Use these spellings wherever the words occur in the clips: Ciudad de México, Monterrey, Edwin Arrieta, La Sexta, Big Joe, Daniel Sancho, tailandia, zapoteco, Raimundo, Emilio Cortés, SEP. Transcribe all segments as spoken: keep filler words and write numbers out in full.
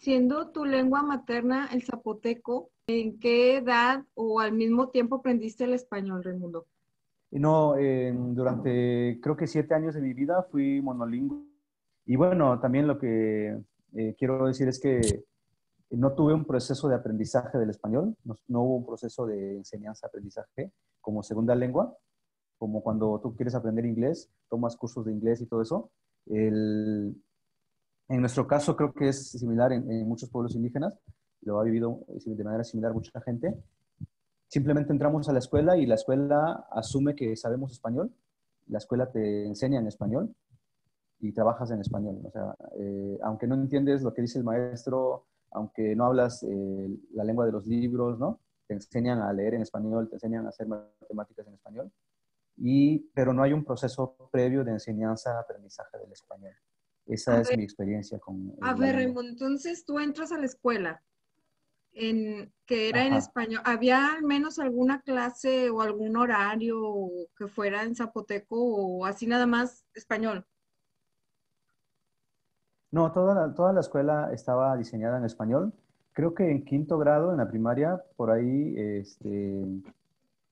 Siendo tu lengua materna el zapoteco, ¿en qué edad o al mismo tiempo aprendiste el español, Raimundo? No, eh, durante creo que siete años de mi vida fui monolingüe. Y bueno, también lo que eh, quiero decir es que no tuve un proceso de aprendizaje del español, no, no hubo un proceso de enseñanza-aprendizaje como segunda lengua, como cuando tú quieres aprender inglés, tomas cursos de inglés y todo eso. El, en nuestro caso creo que es similar en, en muchos pueblos indígenas, lo ha vivido de manera similar mucha gente. Simplemente entramos a la escuela y la escuela asume que sabemos español, la escuela te enseña en español y trabajas en español. O sea, eh, aunque no entiendes lo que dice el maestro, aunque no hablas eh, la lengua de los libros, ¿no? Te enseñan a leer en español, te enseñan a hacer matemáticas en español, y, pero no hay un proceso previo de enseñanza-aprendizaje del español. Esa a es ver, mi experiencia con... A ver, Raimundo, entonces tú entras a la escuela, en, que era Ajá. en español. ¿Había al menos alguna clase o algún horario que fuera en zapoteco o así nada más español? No, toda la, toda la escuela estaba diseñada en español. Creo que en quinto grado, en la primaria, por ahí este,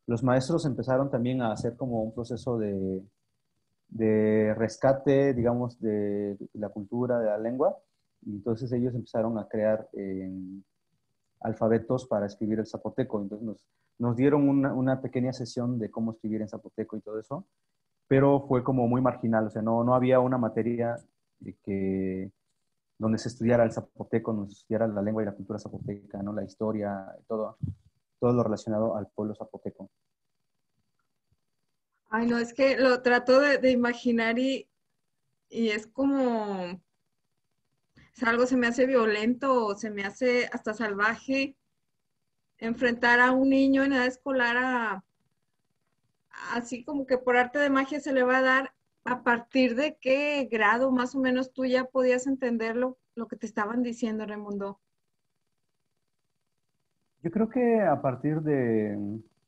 los maestros empezaron también a hacer como un proceso de, de rescate, digamos, de la cultura, de la lengua. Y entonces ellos empezaron a crear eh, alfabetos para escribir el zapoteco. Entonces nos, nos dieron una, una pequeña sesión de cómo escribir en zapoteco y todo eso. Pero fue como muy marginal, o sea, no, no había una materia... Que, donde se estudiara el zapoteco, donde se estudiara la lengua y la cultura zapoteca, ¿no? La historia, todo, todo lo relacionado al pueblo zapoteco. Ay, no, es que lo trato de, de imaginar y, y es como, es algo se me hace violento, o se me hace hasta salvaje enfrentar a un niño en edad escolar a, así como que por arte de magia se le va a dar. ¿A partir de qué grado más o menos tú ya podías entender lo, lo que te estaban diciendo, Raimundo? Yo creo que a partir de,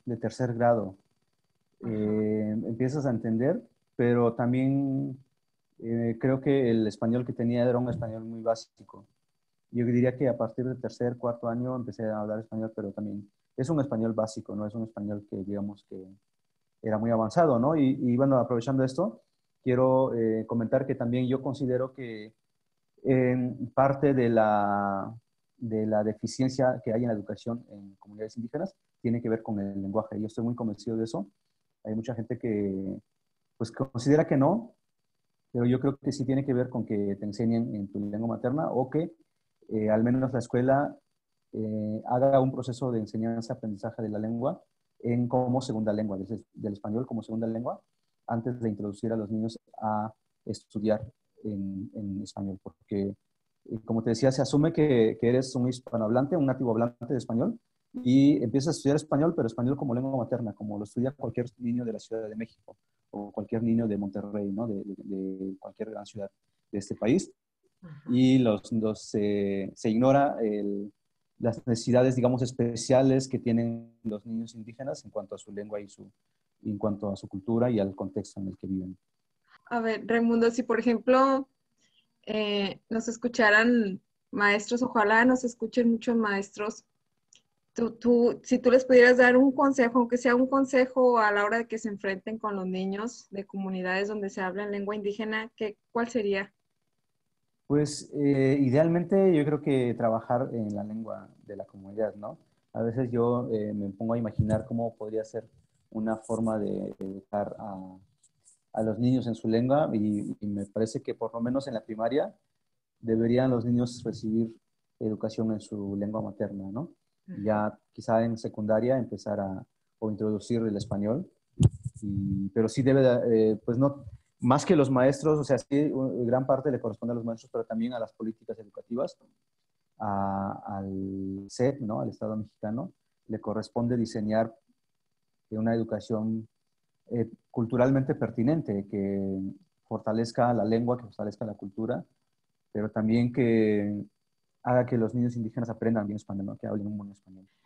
de tercer grado eh, empiezas a entender, pero también eh, creo que el español que tenía era un español muy básico. Yo diría que a partir de tercer, cuarto año empecé a hablar español, pero también es un español básico, no es un español que digamos que era muy avanzado, ¿no? Y, y bueno, aprovechando esto, quiero eh, comentar que también yo considero que eh, parte de la, de la deficiencia que hay en la educación en comunidades indígenas tiene que ver con el lenguaje. Yo estoy muy convencido de eso. Hay mucha gente que pues, considera que no, pero yo creo que sí tiene que ver con que te enseñen en tu lengua materna o que eh, al menos la escuela eh, haga un proceso de enseñanza-aprendizaje de la lengua en como segunda lengua, desde, del español como segunda lengua, antes de introducir a los niños a estudiar en, en español. Porque, como te decía, se asume que, que eres un hispanohablante, un nativo hablante de español, y empiezas a estudiar español, pero español como lengua materna, como lo estudia cualquier niño de la Ciudad de México, o cualquier niño de Monterrey, ¿no? de, de, de cualquier gran ciudad de este país. Y los, los, eh, se ignora el, las necesidades, digamos, especiales que tienen los niños indígenas en cuanto a su lengua y su... en cuanto a su cultura y al contexto en el que viven. A ver, Raimundo, si por ejemplo eh, nos escucharan maestros, ojalá nos escuchen muchos maestros, tú, tú, si tú les pudieras dar un consejo, aunque sea un consejo a la hora de que se enfrenten con los niños de comunidades donde se habla en lengua indígena, ¿qué, ¿cuál sería? Pues eh, idealmente yo creo que trabajar en la lengua de la comunidad, ¿no? A veces yo eh, me pongo a imaginar cómo podría ser una forma de educar a, a los niños en su lengua y, y me parece que por lo menos en la primaria deberían los niños recibir educación en su lengua materna, ¿no? Ya quizá en secundaria empezar a o introducir el español, y, pero sí debe, de, eh, pues no, más que los maestros, o sea, sí, gran parte le corresponde a los maestros, pero también a las políticas educativas, a, al S E P, ¿no? Al Estado mexicano, le corresponde diseñar de una educación eh, culturalmente pertinente, que fortalezca la lengua, que fortalezca la cultura, pero también que haga que los niños indígenas aprendan bien español, ¿no? Que hablen un buen español.